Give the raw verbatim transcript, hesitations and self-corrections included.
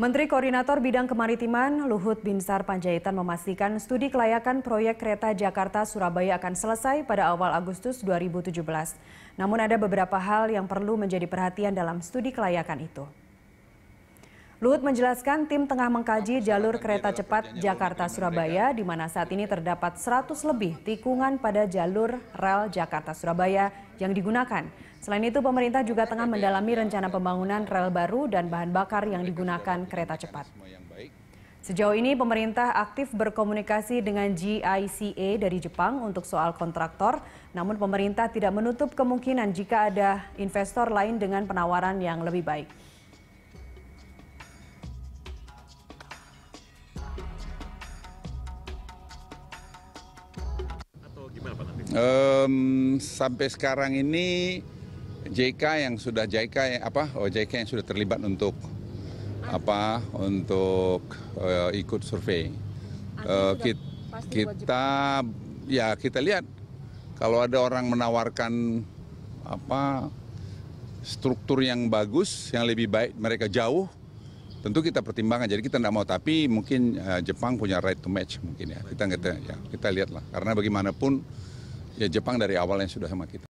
Menteri Koordinator Bidang Kemaritiman Luhut Binsar Panjaitan memastikan studi kelayakan proyek kereta Jakarta-Surabaya akan selesai pada awal Agustus dua ribu tujuh belas. Namun ada beberapa hal yang perlu menjadi perhatian dalam studi kelayakan itu. Luhut menjelaskan tim tengah mengkaji jalur kereta cepat Jakarta-Surabaya di mana saat ini terdapat seratus lebih tikungan pada jalur rel Jakarta-Surabaya yang digunakan. Selain itu, pemerintah juga tengah mendalami rencana pembangunan rel baru dan bahan bakar yang digunakan kereta cepat. Sejauh ini, pemerintah aktif berkomunikasi dengan J I C A dari Jepang untuk soal kontraktor, namun pemerintah tidak menutup kemungkinan jika ada investor lain dengan penawaran yang lebih baik. Um, sampai sekarang ini J I C A yang sudah J I C A apa oh, J I C A yang sudah terlibat untuk apa untuk uh, ikut survei. Uh, kita, kita ya kita lihat kalau ada orang menawarkan apa struktur yang bagus, yang lebih baik, mereka jauh, tentu kita pertimbangkan. Jadi kita tidak mau, tapi mungkin uh, Jepang punya right to match mungkin ya. Kita kita ya, kita lihatlah, karena bagaimanapun ya Jepang dari awalnya sudah sama kita.